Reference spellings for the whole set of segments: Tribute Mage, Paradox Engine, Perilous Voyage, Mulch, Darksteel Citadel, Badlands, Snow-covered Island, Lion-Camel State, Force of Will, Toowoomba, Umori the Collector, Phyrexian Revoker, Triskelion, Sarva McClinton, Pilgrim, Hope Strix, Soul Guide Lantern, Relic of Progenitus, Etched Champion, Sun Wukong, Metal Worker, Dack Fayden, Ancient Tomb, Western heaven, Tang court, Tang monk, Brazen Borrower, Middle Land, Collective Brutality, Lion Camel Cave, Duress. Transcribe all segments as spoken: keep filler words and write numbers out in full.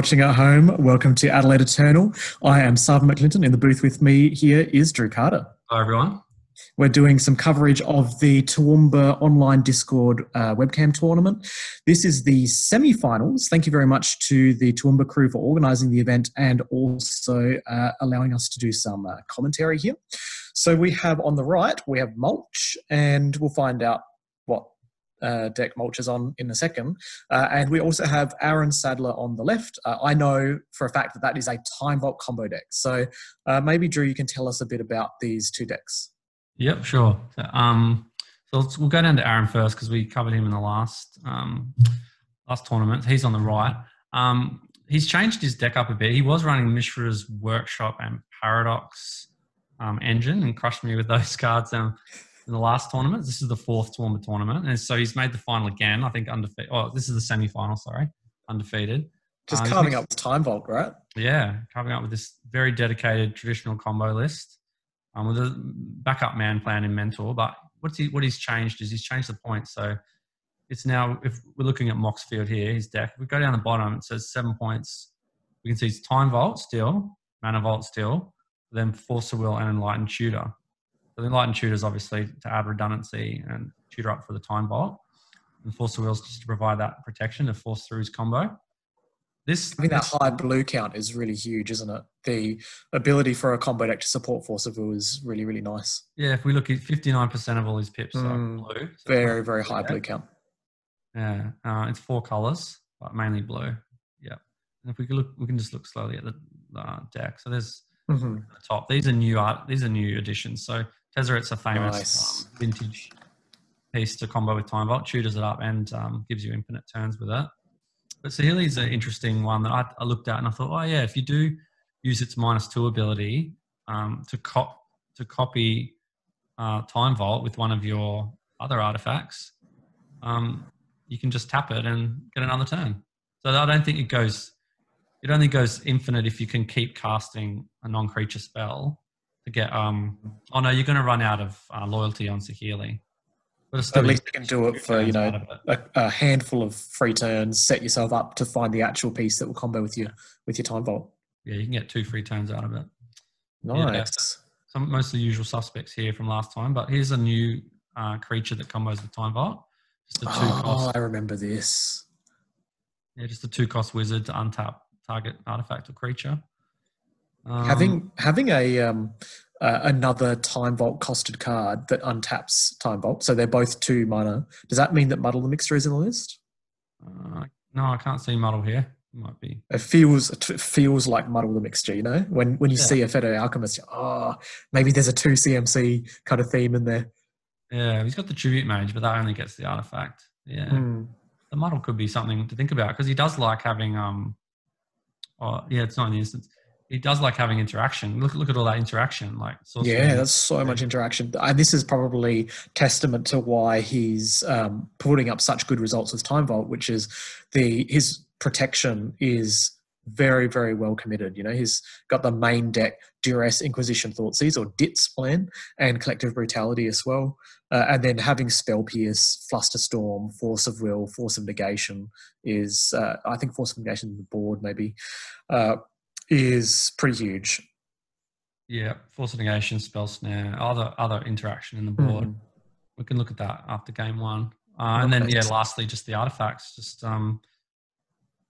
watching at home, welcome to Adelaide Eternal. I am Sarva McClinton. In the booth with me here is Drew Carter. Hi, everyone. We're doing some coverage of the Toowoomba online Discord uh, webcam tournament. This is the semi-finals. Thank you very much to the Toowoomba crew for organising the event and also uh, allowing us to do some uh, commentary here. So we have on the right, we have Mulch, and we'll find out what uh, deck Mulch is on in a second. Uh, and we also have Aaron Sadler on the left. Uh, I know for a fact that that is a Time Vault combo deck. So uh, maybe, Drew, you can tell us a bit about these two decks. Yep, sure. So, um, so let's, we'll go down to Aaron first because we covered him in the last um, last tournament. He's on the right. Um, he's changed his deck up a bit. He was running Mishra's Workshop and Paradox um, Engine and crushed me with those cards um, in the last tournament. This is the fourth Toowoomba tournament. And so he's made the final again, I think, undefeated. Oh, this is the semi-final, sorry, undefeated. Just um, carving up with Time Vault, right? Yeah, carving up with this very dedicated traditional combo list. Um, with a backup man plan in Mentor, but what's he, what he's changed is he's changed the point. So it's now, if we're looking at Moxfield here, his deck, if we go down the bottom, it says seven points. We can see it's Time Vault still, Mana Vault still, then Force of Will and Enlightened Tutor. So the Enlightened Tutor is obviously to add redundancy and tutor up for the Time Vault. And Force of Will is just to provide that protection to force through his combo. This, I think that high blue count is really huge, isn't it? The ability for a combo deck to support Force of Will is really, really nice. Yeah, if we look at fifty-nine percent of all his pips mm, are blue. So very, very high blue count. Yeah, uh, it's four colours, but mainly blue. Yeah. And if we can look, we can just look slowly at the uh, deck. So there's mm-hmm. the top. These are new art. These are new additions. So Tezzeret's a famous nice. um, vintage piece to combo with Time Vault, tutors it up and um, gives you infinite turns with it. But Saheeli's an interesting one that I, I looked at and I thought, oh yeah, if you do use its minus two ability um, to, cop, to copy uh, Time Vault with one of your other artifacts, um, you can just tap it and get another turn. So I don't think it goes, it only goes infinite if you can keep casting a non-creature spell to get, um, oh no, you're going to run out of uh, loyalty on Saheeli. But at least you can do it for, you know, a, a handful of free turns, set yourself up to find the actual piece that will combo with, you, with your Time Vault. Yeah, you can get two free turns out of it. Nice. Yeah, some, most of the usual suspects here from last time, but here's a new uh, creature that combos with Time Vault. Just a two oh, cost, I remember this. Yeah, just a two-cost wizard to untap target artifact or creature. Um, having having a... Um, Uh, another Time Vault costed card that untaps Time Vault. So they're both two mana. Does that mean that Muddle the Mixture is in the list? Uh, no, I can't see Muddle here. It might be. It feels, it feels like Muddle the Mixture, you know? When when you yeah. see a Fetid Alchemist, you're, oh, maybe there's a two C M C kind of theme in there. Yeah, he's got the Tribute Mage, but that only gets the artifact. Yeah. Mm. The Muddle could be something to think about because he does like having... um. Oh, yeah, it's not in the instance. He does like having interaction. Look, look at all that interaction. Like, yeah, that's so much interaction. And this is probably testament to why he's um, putting up such good results with Time Vault, which is the his protection is very, very well committed. You know, he's got the main deck, Duress, Inquisition, Thoughtseize, or D I T S plan, and Collective Brutality as well. Uh, and then having Spell Pierce, Flusterstorm, Force of Will, Force of Negation is, uh, I think Force of Negation is the board maybe, uh, is pretty huge. Yeah, Force of Negation, Spell Snare, other other interaction in the board. Mm. We can look at that after game one. Uh, and then, yeah, lastly, just the artifacts, just um,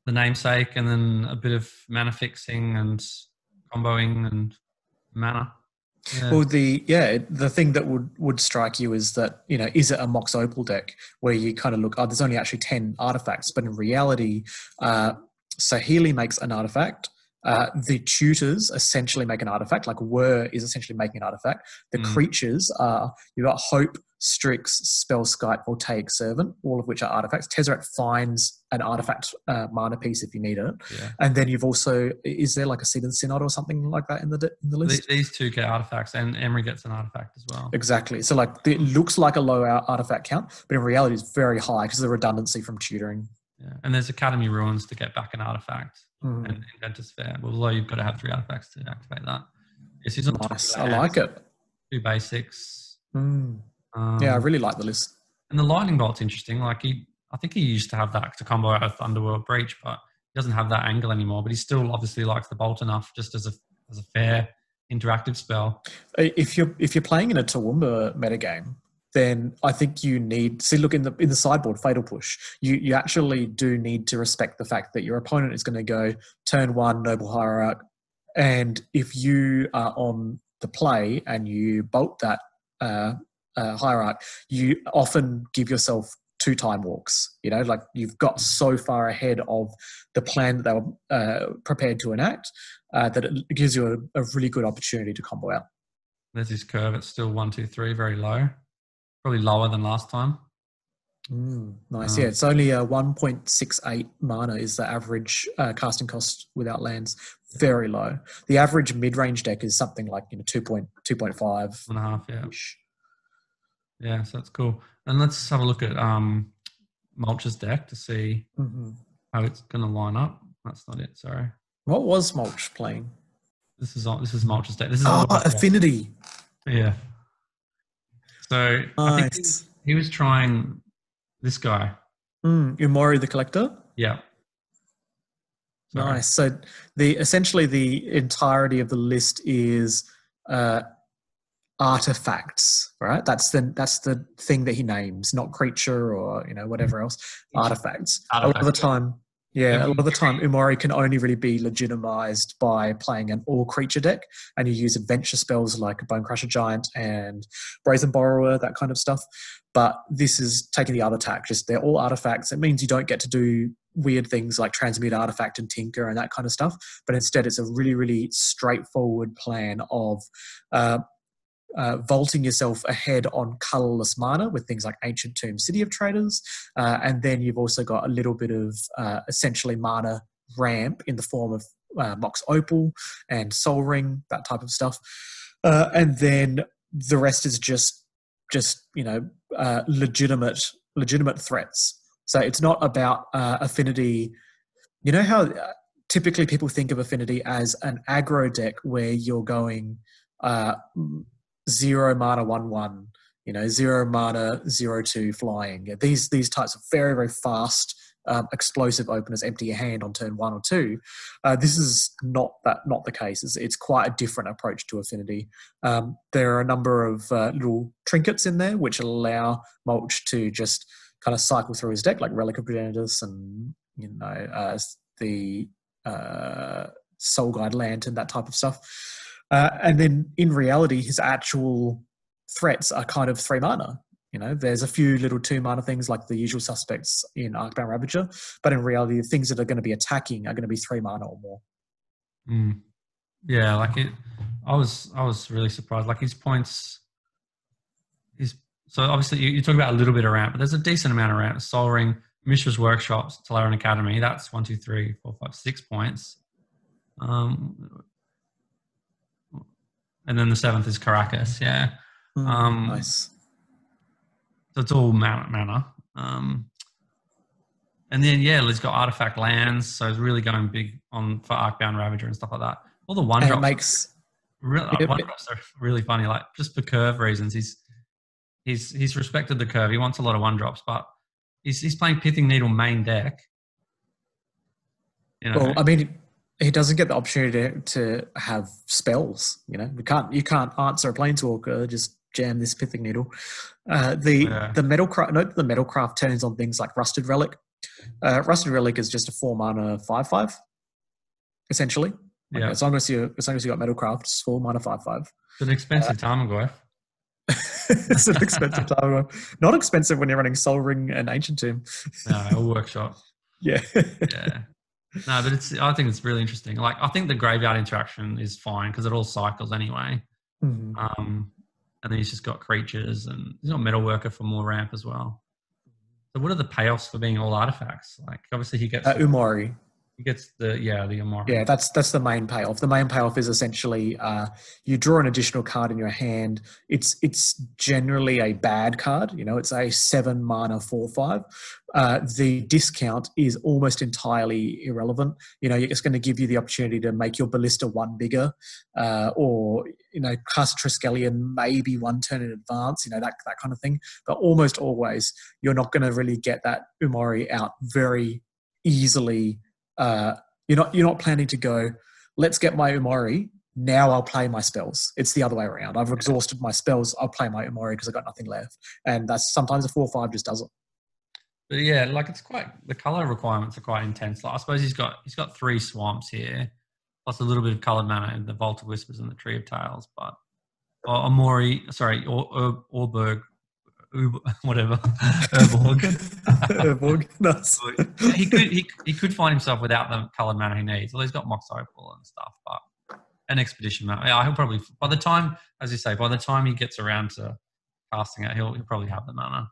the namesake and then a bit of mana fixing and comboing and mana. Yeah. Well, the yeah, the thing that would would strike you is that, you know, is it a Mox Opal deck where you kind of look, oh, there's only actually ten artifacts, but in reality, uh, Saheeli makes an artifact. Uh, the tutors essentially make an artifact, like Were is essentially making an artifact. The mm. creatures are, you've got Hope, Strix, Spellskite, Voltaic Servant, all of which are artifacts. Tezzeret finds an artifact uh, mana piece if you need it. Yeah. And then you've also, is there like a Seed of the Synod or something like that in the, in the list? These two get artifacts and Emery gets an artifact as well. Exactly. So like it looks like a low artifact count, but in reality it's very high because of the redundancy from tutoring. Yeah. And there's Academy Ruins to get back an artifact. Mm. And Inventor's Fair. Well, although you've got to have three artifacts to activate that. Yes, he's on nice. I like it. Two basics. Mm. Um, yeah, I really like the list. And the Lightning Bolt's interesting. Like he, I think he used to have that to combo out of Underworld Breach, but doesn't have that angle anymore, but he still obviously likes the bolt enough just as a as a fair interactive spell. If you're if you're playing in a Toowoomba metagame, then I think you need see look in the in the sideboard Fatal Push. You you actually do need to respect the fact that your opponent is going to go turn one Noble Hierarch, and if you are on the play and you bolt that uh, uh, Hierarch, you often give yourself two time walks. You know, like you've got so far ahead of the plan that they were uh, prepared to enact uh, that it gives you a, a really good opportunity to combo out. There's his curve. It's still one, two, three, very low. Probably lower than last time. Mm, nice, um, yeah. It's only a one point six eight mana is the average uh, casting cost without lands. Very low. The average mid-range deck is something like you know two point two point five and a half, yeah. Yeah, so that's cool. And let's have a look at um, Mulch's deck to see mm-hmm. how it's going to line up. That's not it. Sorry. What was Mulch playing? This is on, this is Mulch's deck. This is oh, Affinity. Deck. Yeah. So nice. I think he, he was trying this guy. Mm, Umori the Collector? Yeah. Sorry. Nice. So the essentially the entirety of the list is uh, artifacts, right? That's the that's the thing that he names, not creature or you know whatever else. Artifacts. Artifacts. A lot of the time, yeah, yeah. A lot of the time, Umori can only really be legitimized by playing an all creature deck, and you use adventure spells like Bone Crusher Giant and Brazen Borrower, that kind of stuff. But this is taking the other tack. Just they're all artifacts. It means you don't get to do weird things like Transmute Artifact and Tinker and that kind of stuff. But instead, it's a really, really straightforward plan of uh, uh, vaulting yourself ahead on colorless mana with things like Ancient Tomb, City of Traders. Uh, and then you've also got a little bit of uh, essentially mana ramp in the form of uh, Mox Opal and Sol Ring, that type of stuff. Uh, and then the rest is just, just you know, uh, legitimate, legitimate threats. So it's not about uh, Affinity. You know how uh, typically people think of Affinity as an aggro deck where you're going uh, zero mana one one, you know, zero mana zero two flying. These these types of very very fast um, explosive openers empty your hand on turn one or two. Uh, this is not that not the case. It's, it's quite a different approach to Affinity. Um, there are a number of uh, little trinkets in there which allow Mulch to just kind of cycle through his deck, like Relic of Progenitus and, you know, uh, the uh, Soul Guide Lantern, that type of stuff. Uh, and then in reality, his actual threats are kind of three mana. You know, there's a few little two mana things like the usual suspects in Arcbound Ravager, but in reality, the things that are going to be attacking are going to be three mana or more. Mm. Yeah, like it, I was, I was really surprised. Like his points, his So obviously you, you talk about a little bit of ramp, but there's a decent amount of ramp. Sol Ring, Mishra's Workshop, Talaran Academy. That's one, two, three, four, five, six points. Um, and then the seventh is Caracas. Yeah. Um, nice. So it's all mana. mana. Um, and then yeah, it's got artifact lands. So it's really going big on for Arcbound Ravager and stuff like that. All the one drops. Makes really, it, one it, drops are really funny. Like just for curve reasons, he's. He's he's respected the curve. He wants a lot of one drops, but he's he's playing Pithing Needle main deck. You know? Well, I mean, he doesn't get the opportunity to, to have spells. You know, we can't you can't answer a planeswalker. Just jam this Pithing Needle. Uh, the yeah. the Metalcraft note the Metalcraft turns on things like Rusted Relic. Uh, Rusted Relic is just a four mana five five, essentially. Like, yeah. As long as you as long as you got Metalcraft, it's four mana five five. It's an expensive uh, Tarmogoyf. It's an expensive tower. Not expensive when you're running Sol Ring and Ancient Tomb. No, or Workshop. Yeah. Yeah. No, but it's. I think it's really interesting. Like, I think the graveyard interaction is fine because it all cycles anyway. Mm-hmm. Um, and then he's just got creatures and he's got Metal Worker for more ramp as well. So what are the payoffs for being all artifacts? Like, obviously he gets... Uh, Umori. He gets the, yeah, the Umori. Yeah, that's that's the main payoff. The main payoff is essentially uh, you draw an additional card in your hand. It's it's generally a bad card. You know, it's a seven mana four five. Uh, the discount is almost entirely irrelevant. You know, it's going to give you the opportunity to make your Ballista one bigger, uh, or you know, cast Triskelion maybe one turn in advance. You know, that that kind of thing. But almost always, you're not going to really get that Umori out very easily. Uh, you're not you're not planning to go, let's get my Umori, now I'll play my spells. It's the other way around. I've exhausted my spells, I'll play my Umori because I've got nothing left. And that's sometimes a four or five just does it. But yeah, like it's quite, the colour requirements are quite intense. Like I suppose he's got he's got three swamps here, plus a little bit of coloured mana and the Vault of Whispers and the Tree of Tales, but or Umori, sorry, or, or, Urborg, Ur, whatever, Urborg. Urborg, nice. He could, he, he could find himself without the coloured mana he needs. Well, he's got Mox Opal and stuff, but an Expedition mana. Yeah, he'll probably, by the time, as you say, by the time he gets around to casting it, he'll, he'll probably have the mana.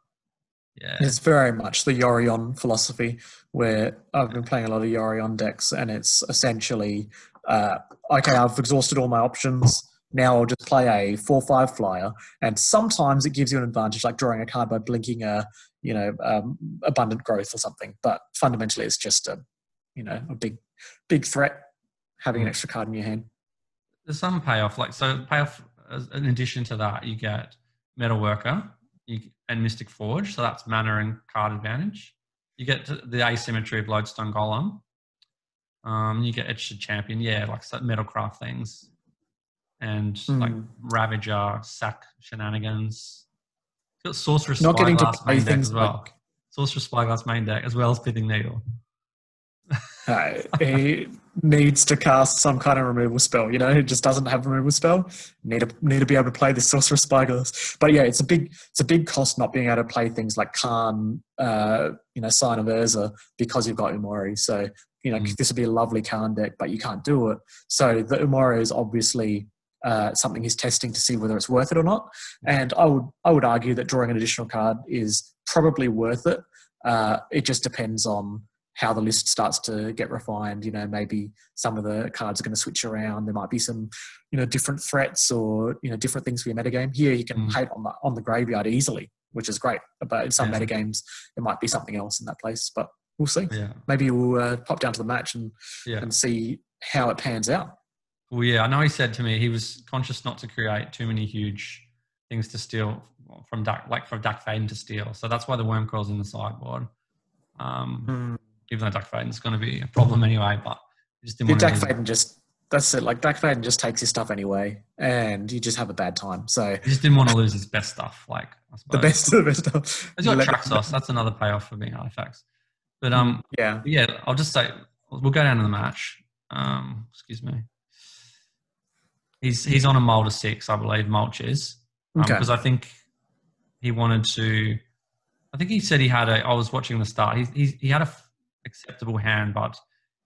Yeah. It's very much the Yorion philosophy, where I've been playing a lot of Yorion decks, and it's essentially, uh, okay, I've exhausted all my options. Now I'll just play a four five flyer, and sometimes it gives you an advantage, like drawing a card by blinking a, you know, um, Abundant Growth or something. But fundamentally, it's just a, you know, a big, big threat having an extra card in your hand. There's some payoff, like so. Payoff in addition to that, you get Metal Worker you, and Mystic Forge, so that's mana and card advantage. You get the asymmetry of Lodestone Golem. Um, you get Etched Champion, yeah, like Metalcraft things. And mm. like Ravager, Sack shenanigans. It's got Sorcerer's Not Spyglass main deck as well. Like... Sorcerer's Spyglass main deck as well as Pithing Needle. uh, he needs to cast some kind of removal spell. You know, he just doesn't have a removal spell. Need to need to be able to play the Sorcerer's Spyglass. But yeah, it's a big it's a big cost not being able to play things like Khan, uh, you know, Sign of Urza, because you've got Umori. So you know, mm. this would be a lovely Khan deck, but you can't do it. So the Umori is obviously. Uh, something he's testing to see whether it's worth it or not, and I would I would argue that drawing an additional card is probably worth it. Uh, it just depends on how the list starts to get refined. You know, maybe some of the cards are going to switch around. There might be some, you know, different threats or you know different things for your metagame. Here you can mm. hate on the on the graveyard easily, which is great. But in some yeah. metagames, it might be something else in that place. But we'll see. Yeah. Maybe we'll uh, pop down to the match and yeah. and see how it pans out. Well, yeah, I know he said to me he was conscious not to create too many huge things to steal from Dack, like for Dack Fayden to steal. So that's why the Worm Coil's in the sideboard. Um, mm. Even though Dack Fayden's going to be a problem anyway, but he just didn't yeah, want Dack to Fayden just, that's it, like Dack Fayden just takes his stuff anyway and you just have a bad time. So he just didn't want to lose his best stuff, like I suppose. The best of the best stuff. He's got Traxos, that's another payoff for being artifacts. But um, yeah, yeah, I'll just say, we'll go down to the match. Um, excuse me. He's he's on a mold of six, I believe, Mulch is. Because um, okay. I think he wanted to... I think he said he had a... I was watching the start. He, he, he had a f- acceptable hand, but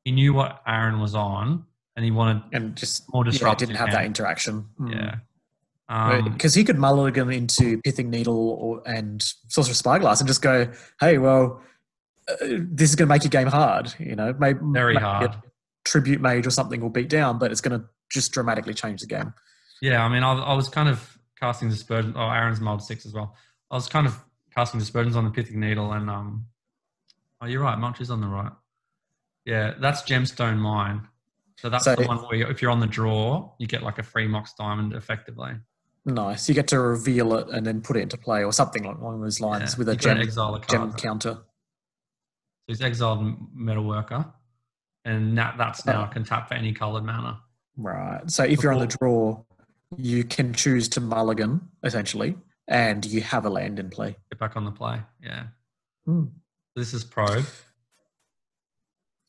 he knew what Aaron was on, and he wanted and just, more disruptive yeah, didn't have hand. That interaction. Mm. Yeah. Because um, he could mulligan into Pithing Needle or, and Sorcerer's Spyglass and just go, hey, well, uh, this is going to make your game hard. You know, maybe, very maybe hard. Tribute Mage or something will beat down, but it's going to... just dramatically change the game. Yeah, I mean, I, I was kind of casting dispersions. Oh, Aaron's mold six as well. I was kind of casting dispersions on the Pithing Needle, and um, oh, you're right. Munch is on the right. Yeah, that's Gemstone Mine. So that's so the one where you, if you're on the draw, you get like a free Mox Diamond, effectively. Nice. You get to reveal it and then put it into play, or something along those lines yeah, with a gem, exile a card, gem right? counter. So he's exiled Metal Worker, and that that's now oh. can tap for any coloured mana. Right. So if you're on the draw, you can choose to mulligan, essentially, and you have a land in play. Get back on the play, yeah. Mm. This is Probe.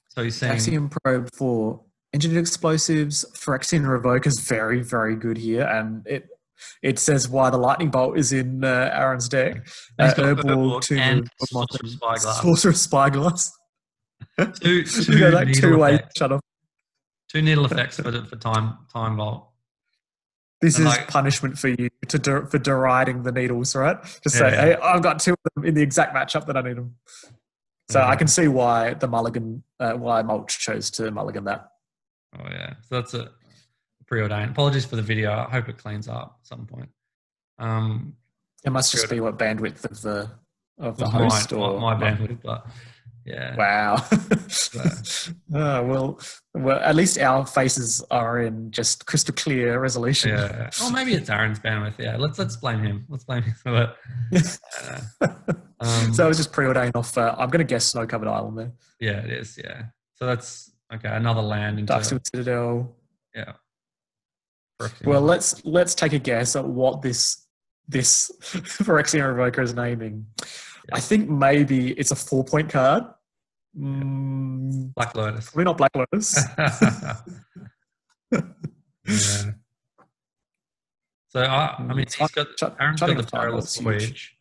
So you're saying... Phyrexian Probe for Engineered Explosives. Phyrexian Revoker is very, very good here, and it it says why the Lightning Bolt is in uh, Aaron's deck. Uh, Urborg to and Sorcerer's Spyglass. Sorcerer's Spyglass. two two go that two-way shut-off. Two needle effects for for time time vault. This and is like, punishment for you to der, for deriding the needles, right? Just yeah, say, hey, I've got two of them in the exact matchup that I need them. So yeah. I can see why the mulligan, uh, why Mulch chose to mulligan that. Oh yeah, so that's a preordain. Apologies for the video. I hope it cleans up at some point. Um, it must just be what bandwidth of the of the host my, or my bandwidth, but. Yeah. Wow. oh, well, well, at least our faces are in just crystal clear resolution. Yeah. Oh, maybe it's Aaron's bandwidth. Yeah. Let's let's blame him. Let's blame him for it. Uh, um, so it was just preordained off. Uh, I'm going to guess Snow Covered Island there. Yeah, it is. Yeah. So that's okay. Another land into Darksteel Citadel. Yeah. Phyrexian well, Revoker. let's let's take a guess at what this this Phyrexian Revoker is naming. Yeah. I think maybe it's a four point card. Yeah. Mm, Black Lotus. Probably not Black Lotus. Yeah. So I, I mean, he's got, Aaron's got the Perilous Voyage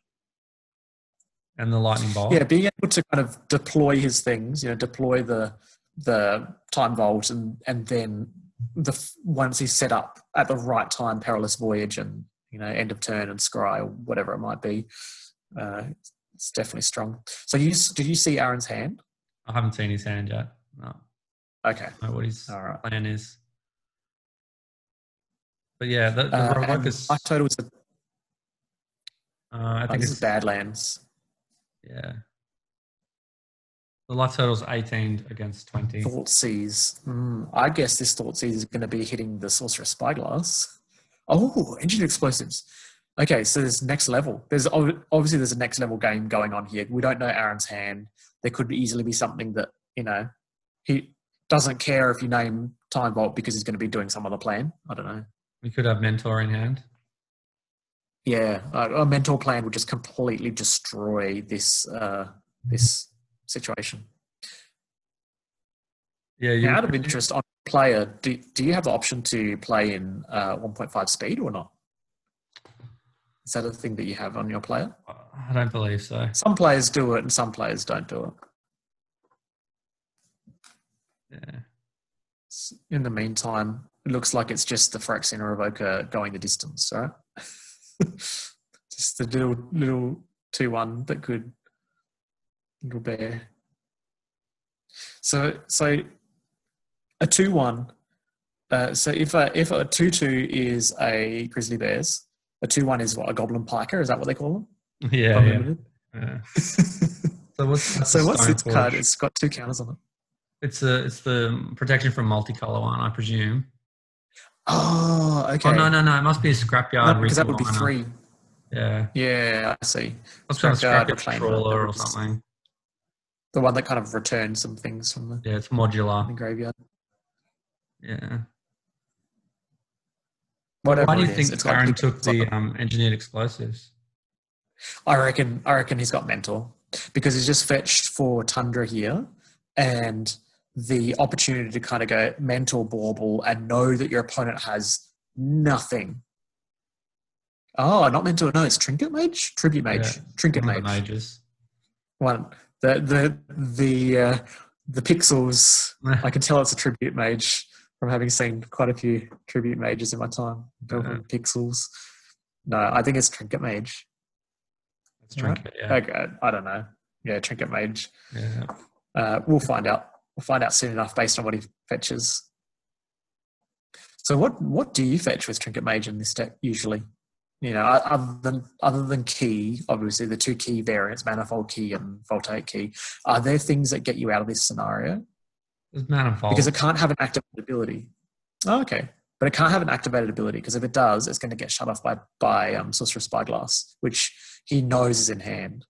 and the Lightning Bolt. Yeah, being able to kind of deploy his things, you know, deploy the the Time Vault, and and then the once he's set up at the right time, Perilous Voyage and you know End of Turn and Scry or whatever it might be. Uh, it's definitely strong. So you did you see Aaron's hand? I haven't seen his hand yet. No. Okay. I don't know what his All right. plan is. But yeah, the, the uh, Revoker's... My total is... A, uh, I think oh, this it's, is Badlands. Yeah. The life total is eighteen against twenty. Thoughtseize. Mm, I guess this Thoughtseize is going to be hitting the Sorcerer's Spyglass. Oh, Engineered Explosives. Okay, so there's next level. There's obviously there's a next level game going on here. We don't know Aaron's hand. There could easily be something that, you know, he doesn't care if you name Time Vault because he's going to be doing some other plan. I don't know. We could have Mentor in hand. Yeah, a Mentor plan would just completely destroy this uh, this situation. Yeah, you now, out of interest on player, do, do you have the option to play in uh, one point five speed or not? Is that a thing that you have on your player? I don't believe so. Some players do it and some players don't do it. Yeah. In the meantime, it looks like it's just the Phyrexian Revoker going the distance, right? Just the little little two one that could little bear. So so a two one. Uh, so if a if a two two is a grizzly bears, a two one is what a goblin piker. Is that what they call them? Yeah. yeah. yeah. so what's so what's this forge? card? It's got two counters on it. It's a it's the protection from multicolor one, I presume. Oh, okay. Oh, no, no, no. It must be a scrapyard. No, because that would be three. Yeah. Yeah, I see. Must be a scrapyard trawler or something. The one that kind of returns some things from the... Yeah, it's modular. The graveyard. Yeah. Whatever Why do you it think Aaron like, took the um, Engineered Explosives? I reckon, I reckon he's got Mentor. Because he's just fetched for Tundra here. And... the opportunity to kind of go Mentor Bauble and know that your opponent has nothing. Oh, not Mentor, no, it's Trinket Mage? Tribute Mage. Yeah, Trinket Mage. Mages. One. The the the uh, the pixels. I can tell it's a Tribute Mage from having seen quite a few Tribute Mages in my time. Yeah. Pixels. No, I think it's Trinket Mage. It's Trinket, right? Yeah. Okay, I don't know. Yeah, Trinket Mage. Yeah. Uh, we'll find out. We'll find out soon enough based on what he fetches. So what, what do you fetch with Trinket Mage in this deck usually? You know, other than, other than key, obviously the two key variants, Manifold Key and Voltaic Key, are there things that get you out of this scenario? It's Manifold. Because it can't have an activated ability. Oh, okay. But it can't have an activated ability because if it does, it's going to get shut off by, by um, Sorcerer's Spyglass, which he knows is in hand.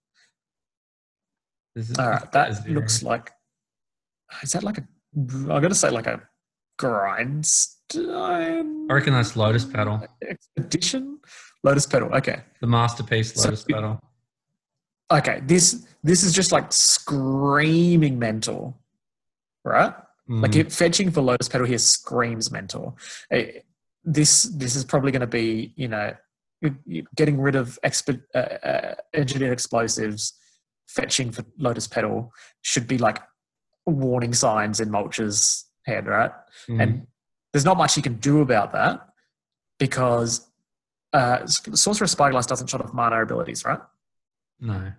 This is All right, that looks like... Is that like a... I'm going to say like a grindstone? I reckon that's Lotus Petal. Expedition? Lotus Petal, okay. The masterpiece Lotus so, Petal. Okay, this this is just like screaming Mentor, right? Mm. Like it, fetching for Lotus Petal here screams Mentor. It, this this is probably going to be, you know, getting rid of exp- uh, uh, Engineered Explosives, fetching for Lotus Petal should be like warning signs in Mulch's hand, right? Mm. And there's not much he can do about that because uh, Sorcerer's Spyglass doesn't shut off mana abilities, right? No.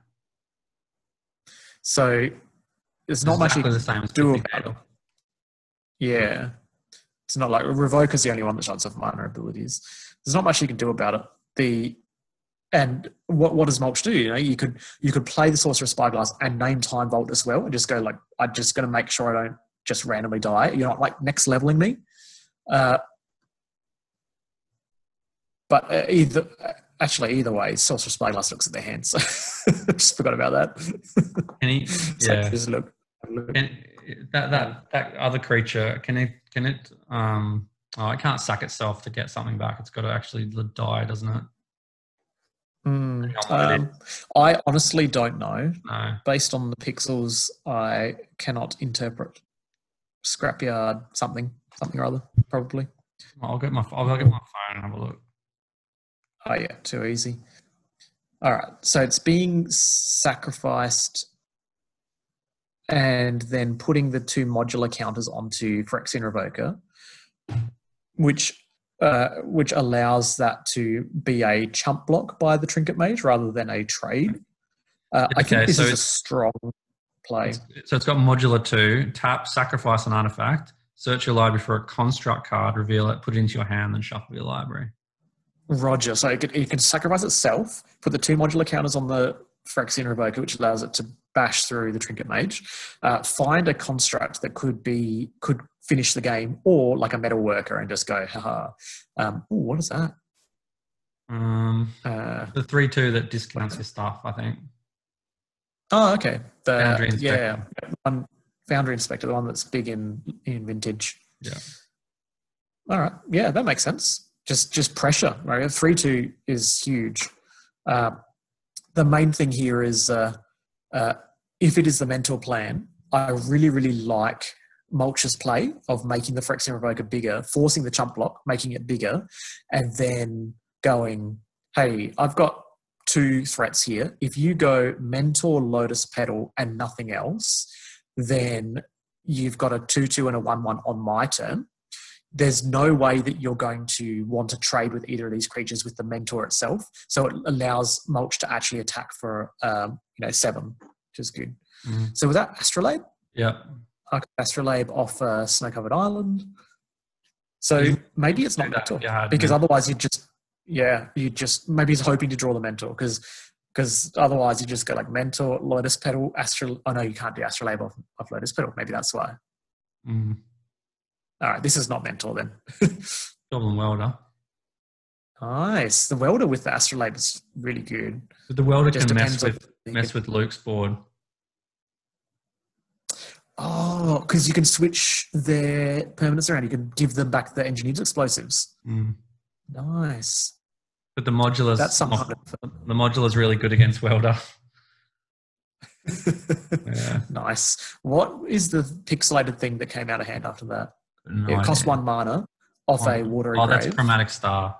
So there's not exactly much he can do about it. Yeah. It's not like Revoker's the only one that shuts off mana abilities. There's not much he can do about it. The And what what does Mulch do? You know, you could you could play the Sorcerer's Spyglass and name Time Vault as well, and just go like, I'm just going to make sure I don't just randomly die. You're not like next leveling me. Uh, but either actually either way, Sorcerer's Spyglass looks at their hands. So just forgot about that. Any, so yeah. Just look. look. Can, that that that other creature can it can it um oh, it can't sack itself to get something back. It's got to actually die, doesn't it? Mm, um, I honestly don't know. No. Based on the pixels, I cannot interpret. Scrapyard, something, something or other, probably. I'll get my I'll get my phone and have a look. Oh yeah, too easy. All right, so it's being sacrificed and then putting the two modular counters onto Phyrexian Revoker, which uh, which allows that to be a chump block by the Trinket Mage rather than a trade. Uh, okay, I think this so is a strong play. It's, so it's got modular two, tap, sacrifice an artifact, search your library for a construct card, reveal it, put it into your hand, then shuffle your library. Roger. So it could, it could sacrifice itself, put the two modular counters on the Phyrexian Revoker, which allows it to bash through the Trinket Mage, uh, find a construct that could be could finish the game, or like a Metal Worker, and just go, haha. Um, ooh, what is that? Um, uh, the three two that discounts your stuff, I think. Oh, okay. The, Foundry Inspector. Yeah, one, Foundry Inspector, the one that's big in, in Vintage. Yeah. All right. Yeah, that makes sense. Just just pressure, right? three two is huge. Uh, the main thing here is uh, uh, if it is the mental plan, I really, really like Mulch's play of making the Phyrexian Revoker bigger, forcing the chump block, making it bigger, and then going, hey, I've got two threats here. If you go Mentor, Lotus Petal, and nothing else, then you've got a two two and a one one on my turn. There's no way that you're going to want to trade with either of these creatures with the Mentor itself. So it allows Mulch to actually attack for, um, you know, seven, which is good. Mm-hmm. So with that, Astrolabe? Yeah. I could Astrolabe off uh, Snow-Covered Island. So you maybe it's not Mentor. Yeah, because yeah. otherwise you just, yeah, you just, maybe he's hoping to draw the Mentor because because otherwise you just go like Mentor, Lotus Petal, Astrolabe. Oh, no, you can't do Astrolabe off, off Lotus Petal. Maybe that's why. Mm-hmm. All right, this is not Mentor then. Goblin Welder. Nice. The Welder with the Astrolabe is really good. But the Welder just can mess with, mess with Luke's board. Oh, because you can switch their permanents around. You can give them back the Engineered Explosives. Mm. Nice. But the modular's, That's some kind of the modular's really good against Welder. Yeah. Nice. What is the pixelated thing that came out of hand after that? No yeah, it costs one mana off oh, a watery oh, grave. Oh, that's Chromatic Star.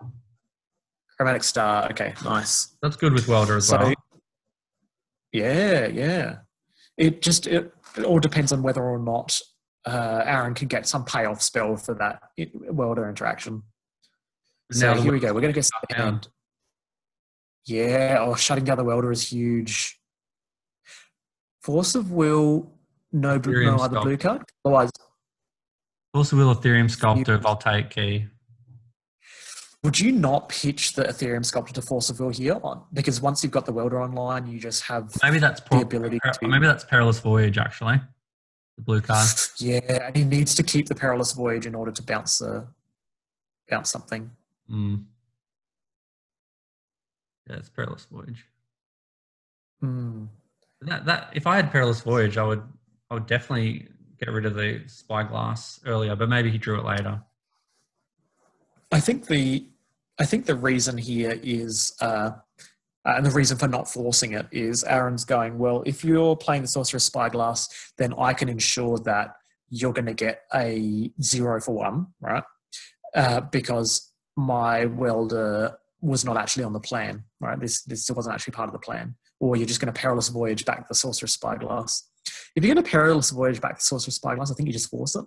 Chromatic Star. Okay, nice. That's good with Welder as so, well. Yeah, yeah. It just it, it all depends on whether or not uh, Aaron can get some payoff spell for that it, Welder interaction. So now here we go. We're going to get something out. Yeah, oh, shutting down the Welder is huge. Force of Will, no, no other blue card. Otherwise... Force of Will, Ethereum Sculptor, Voltaic Key. Would you not pitch the Ethereum Sculptor to Force of Will here? On? Because once you've got the Welder online, you just have maybe that's the ability to... Maybe that's Perilous Voyage, actually. The blue card. Yeah, and he needs to keep the Perilous Voyage in order to bounce, the, bounce something. Mm. Yeah, it's Perilous Voyage. Mm. That, that, if I had Perilous Voyage, I would, I would definitely... get rid of the Spyglass earlier, but maybe he drew it later. I think the I think the reason here is uh, and the reason for not forcing it is Aaron's going, well, if you're playing the Sorcerer's Spyglass, then I can ensure that you're going to get a zero for one, right? Uh, because my Welder was not actually on the plan, right? This, this wasn't actually part of the plan. Or you're just going to Perilous Voyage back to the Sorcerer's Spyglass. If you're going to Perilous Voyage back to Sorcerer's Spyglass, I think you just force it.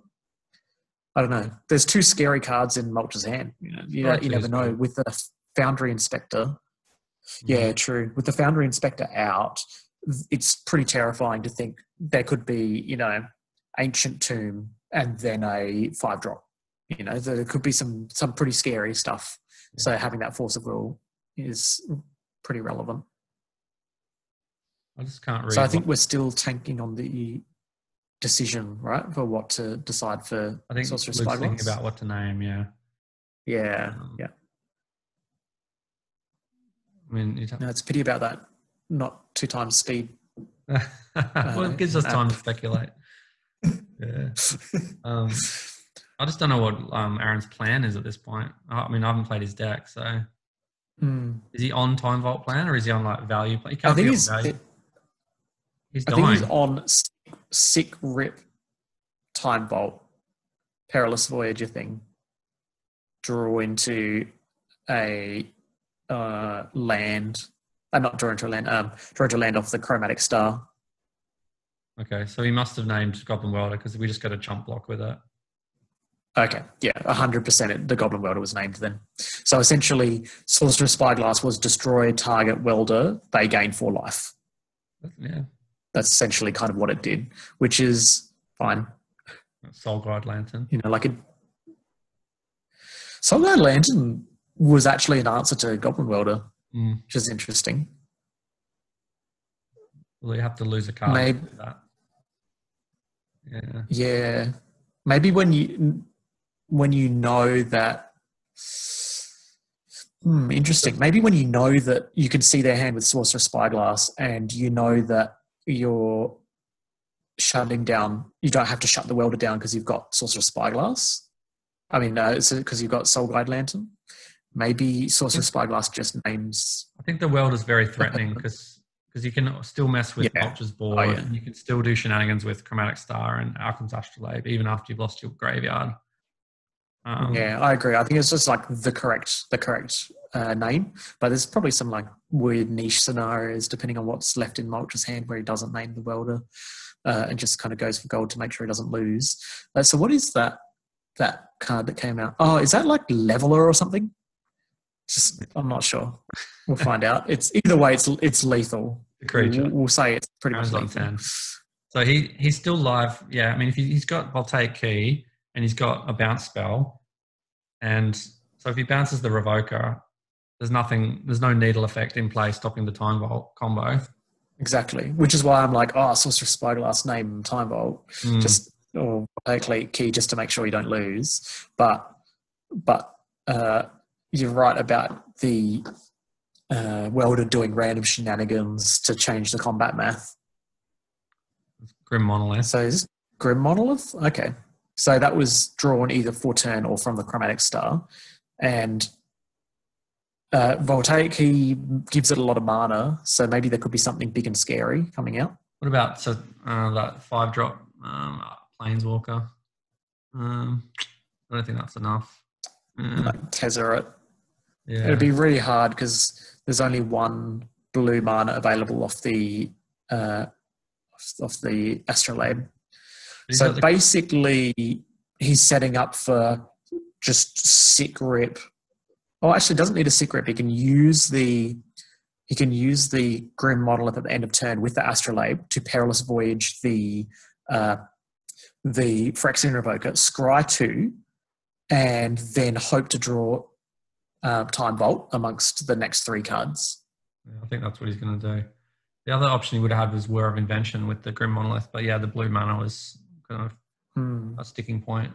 I don't know. There's two scary cards in Mulch's hand. You know, you, know, you never know. With the Foundry Inspector, mm-hmm. yeah, true. With the Foundry Inspector out, it's pretty terrifying to think there could be, you know, Ancient Tomb and then a five drop. You know, there could be some some pretty scary stuff. Yeah. So having that Force of Will is pretty relevant. I just can't read. So I think we're still tanking on the decision, right, for what to decide for. I think Sorcerer's Spyglass. Thinking about what to name, yeah. Yeah, um, yeah. I mean, no, it's a pity about that. Not two times speed. Well, it gives us time to speculate. Yeah. um, I just don't know what um, Aaron's plan is at this point. I mean, I haven't played his deck, so mm. is he on Time Vault plan or is he on like value plan? He can't I think be he's. On value. It, he's dying. I think he's on sick, sick rip, Time Vault, Perilous Voyager thing. Draw into a uh, land. I'm uh, not draw into a land. Um, draw into a land off the Chromatic Star. Okay, so he must have named Goblin Welder because we just got a chump block with that. Okay, yeah, one hundred percent the Goblin Welder was named then. So essentially, Sorcerer's Spyglass was destroy target Welder, they gain four life. Yeah. That's essentially kind of what it did, which is fine. Soul Guide Lantern. You know, like a... Soul Guide Lantern was actually an answer to Goblin Welder, mm. which is interesting. Well, you have to lose a card. Maybe. To do that. Yeah. Yeah. Maybe when you when you know that hmm, interesting. Maybe when you know that you can see their hand with Sorcerer's Spyglass and you know that you're shutting down, you don't have to shut the Welder down because you've got Sorcerer's Spyglass. I mean, no, it's because you've got Soul Guide Lantern. Maybe Sorcerer's Spyglass just names. I think the Welder's very threatening because because you can still mess with yeah. Vulture's Board. Oh, yeah. And you can still do shenanigans with Chromatic Star and Alchem's Astrolabe even after you've lost your graveyard. Um, yeah, I agree. I think it's just like the correct the correct uh, name, but there's probably some like weird niche scenarios depending on what's left in Vulture's hand where he doesn't name the Welder uh, and just kind of goes for gold to make sure he doesn't lose. Uh, so what is that that card that came out? Oh, is that like Leveler or something? Just, I'm not sure. We'll find out. It's either way, it's it's lethal. The creature. We'll say it's pretty Aaron's much like so he he's still live. Yeah, I mean, if he, he's got Voltaic Key and he's got a bounce spell, and so if he bounces the Revoker, there's nothing. There's no needle effect in play stopping the Time Vault combo. Exactly, which is why I'm like, oh, Sorcerer's Spyglass, name Time Vault, mm. just or Voltaic Key just to make sure you don't lose. But but uh, you're right about the. Uh, Welder doing random shenanigans to change the combat math. Grim Monolith. So is Grim Monolith? Okay. So that was drawn either for turn or from the Chromatic Star. And uh, Voltaic, he gives it a lot of mana, so maybe there could be something big and scary coming out. What about so uh, that five-drop um, Planeswalker? Um, I don't think that's enough. Uh, like Tezzeret. Yeah. It'd be really hard because there's only one blue mana available off the uh, off the Astrolabe. He's so basically, the... he's setting up for just sick rip. Oh, actually, doesn't need a sick rip. He can use the he can use the Grim Monolith at the end of turn with the Astrolabe to Perilous Voyage the uh, the Phyrexian Revoker, scry two, and then hope to draw. Uh, Time Vault amongst the next three cards. Yeah, I think that's what he's going to do. The other option he would have had was War of Invention with the Grim Monolith, but yeah, the blue mana was kind of mm. a sticking point.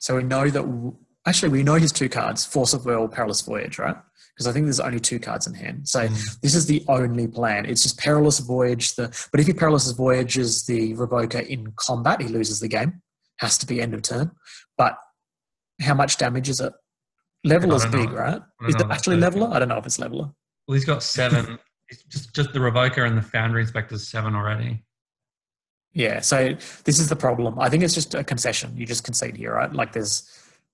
So we know that... W Actually, we know his two cards, Force of Will, Perilous Voyage, right? Because I think there's only two cards in hand. So mm. this is the only plan. It's just Perilous Voyage. The But if he Perilous Voyages the Revoker in combat, he loses the game. Has to be end of turn. But... How much damage is it? Leveler's big, know. right? Is it actually Leveler? I don't know if it's Leveler. Well, he's got seven. It's just, just the Revoker and the Foundry Inspector's seven already. Yeah, so this is the problem. I think it's just a concession. You just concede here, right? Like there's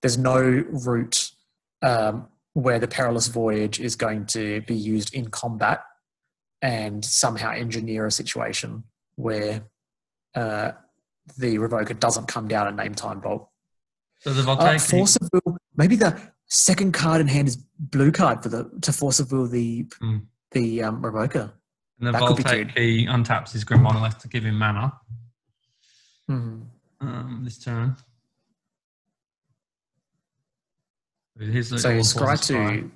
there's no route um, where the Perilous Voyage is going to be used in combat and somehow engineer a situation where uh, the Revoker doesn't come down and name Time Vault. So the Voltaic uh, Force of Will, maybe the second card in hand is blue card for the to Force of Will the mm. the um, Revoker. And the that Voltaic Key untaps his Grim Monolith to give him mana. Mm. Um, this turn. Here's the so scry two.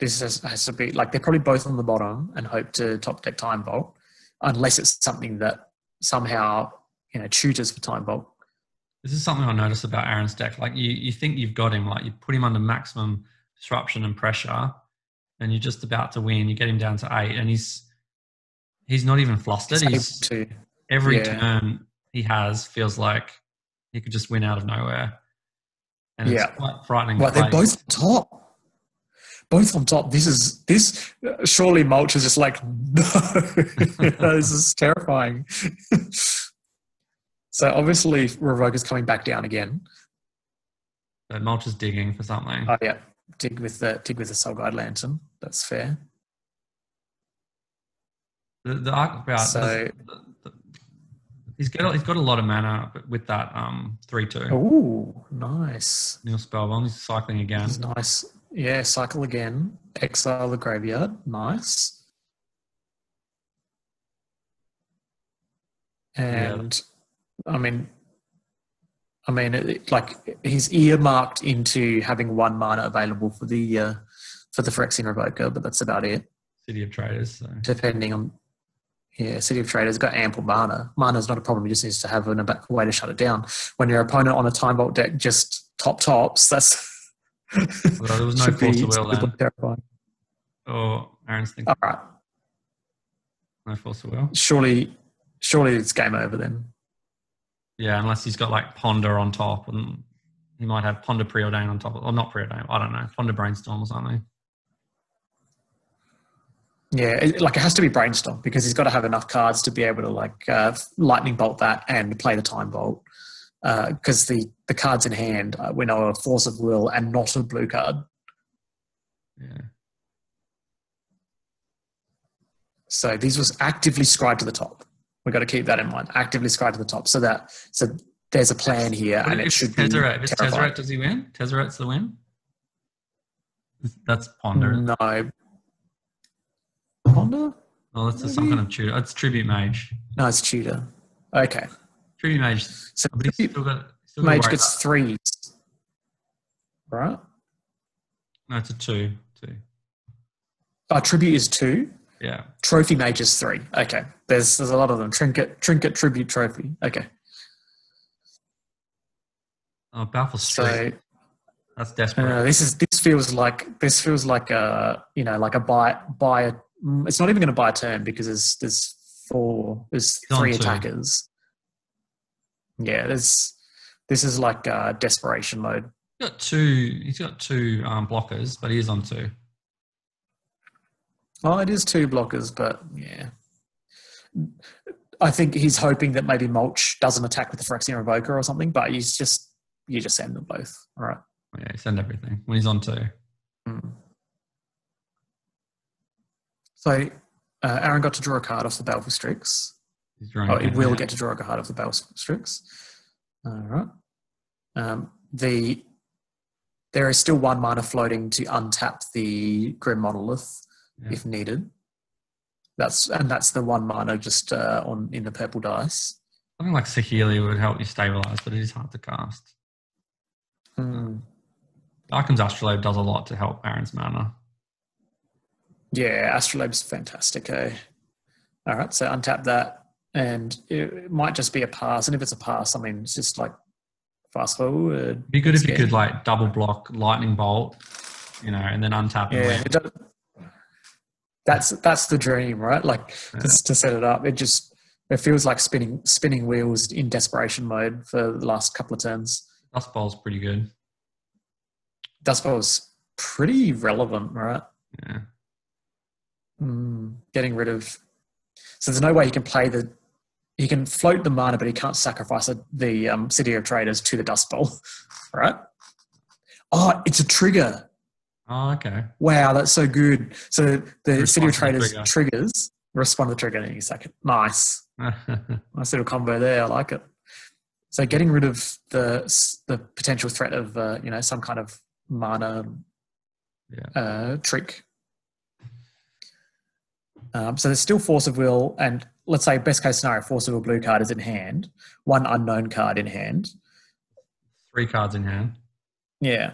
This has, has to be like they're probably both on the bottom and hope to top deck Time Vault, unless it's something that somehow you know tutors for Time Vault. This is something I noticed about Aaron's deck. Like you, you think you've got him, like you put him under maximum disruption and pressure and you're just about to win. You get him down to eight and he's, he's not even flustered. He's, he's every yeah. turn he has feels like he could just win out of nowhere. And yeah. it's quite frightening. Well, they're both top. Both on top. This is this. Surely Mulch is just like, no, this is terrifying. So obviously Revoker's coming back down again. So Mulch is digging for something. Oh yeah, dig with the dig with the Soul Guide Lantern. That's fair. The the Arcbound. So the, the, he's got he's got a lot of mana with that um three two. Ooh, nice. New spellbound. He's cycling again. He's nice. Yeah, cycle again. Exile the graveyard. Nice. And yeah. I mean, I mean, it, like he's earmarked into having one mana available for the uh, for the Phyrexian Revoker, but that's about it. City of Traders. So. Depending on, yeah, City of Traders got ample mana. Mana's not a problem. He just needs to have an, a way to shut it down. When your opponent on a Time Vault deck just top tops, that's. Well, there was no Should force be, of will then. Terrifying. Oh, Aaron's thinking. All right. No force of will. Surely, surely it's game over then. Yeah, unless he's got like Ponder on top, and he might have Ponder Preordain on top, or not Preordain. I don't know. Ponder Brainstorm or something. Yeah, it, like it has to be Brainstorm because he's got to have enough cards to be able to like uh, lightning bolt that and play the Time Bolt. Because uh, the, the cards in hand, uh, we know, are a force of will and not a blue card. Yeah. So these was actively scribed to the top. We've got to keep that in mind. Actively scribed to the top. So that so there's a plan here, but and it should Tezzeret, be If it's Tezzeret, does he win? Tezzeret's the win? That's Ponder. No. Ponder? Oh, that's Maybe. some kind of tutor. It's Tribute Mage. No, it's tutor. Okay. Tribute Mage. So Tribute still got, still Mage got gets threes, right? No, it's a two. Two. Oh, Tribute is two? Yeah. Trophy Mage is three. Okay. There's there's a lot of them. Trinket, Trinket, Tribute, Trophy. Okay. Oh, Baffle Street. So, that's desperate. Uh, this is this feels like this feels like a you know like a buy buy. A, it's not even going to buy a turn because there's there's four there's He's three attackers. Two. Yeah, this this is like uh, desperation mode. He's got two. He's got two um, blockers, but he is on two. Oh, it is two blockers, but yeah, I think he's hoping that maybe Mulch doesn't attack with the Phyrexian Revoker or something. But he's just you just send them both. All right. Yeah, send everything when he's on two. Mm. So uh, Aaron got to draw a card off the Baleful Strix. Oh, he will get to draw a card off the Baleful Strix. All right. Um, the there is still one mana floating to untap the Grim Monolith yeah. if needed. That's and that's the one mana just uh, on in the purple dice. Something like Saheeli would help you stabilize, but it is hard to cast. Mm. Arkham's Astrolabe does a lot to help Aaron's mana. Yeah, Astrolabe's fantastic. Eh? All right, so untap that. And it might just be a pass. And if it's a pass, I mean, it's just like fast forward. It'd be good if you could like double block lightning bolt, you know, and then untap. Yeah, and win. That's, that's the dream, right? Like yeah. just to set it up, it just, it feels like spinning, spinning wheels in desperation mode for the last couple of turns. Dust Bowl's pretty good. Dust Bowl's pretty relevant, right? Yeah. Mm, getting rid of, so there's no way he can play the, he can float the mana, but he can't sacrifice a, the um, City of Traders to the Dust Bowl, right? Oh, it's a trigger. Oh, okay. Wow, that's so good. So the City of Traders trigger. triggers, respond to the trigger in a second. Nice. Nice little combo there. I like it. So getting rid of the the potential threat of, uh, you know, some kind of mana yeah. uh, trick. Um, so there's still Force of Will, and let's say best case scenario, Force of Will blue card is in hand, one unknown card in hand. Three cards in hand. Yeah.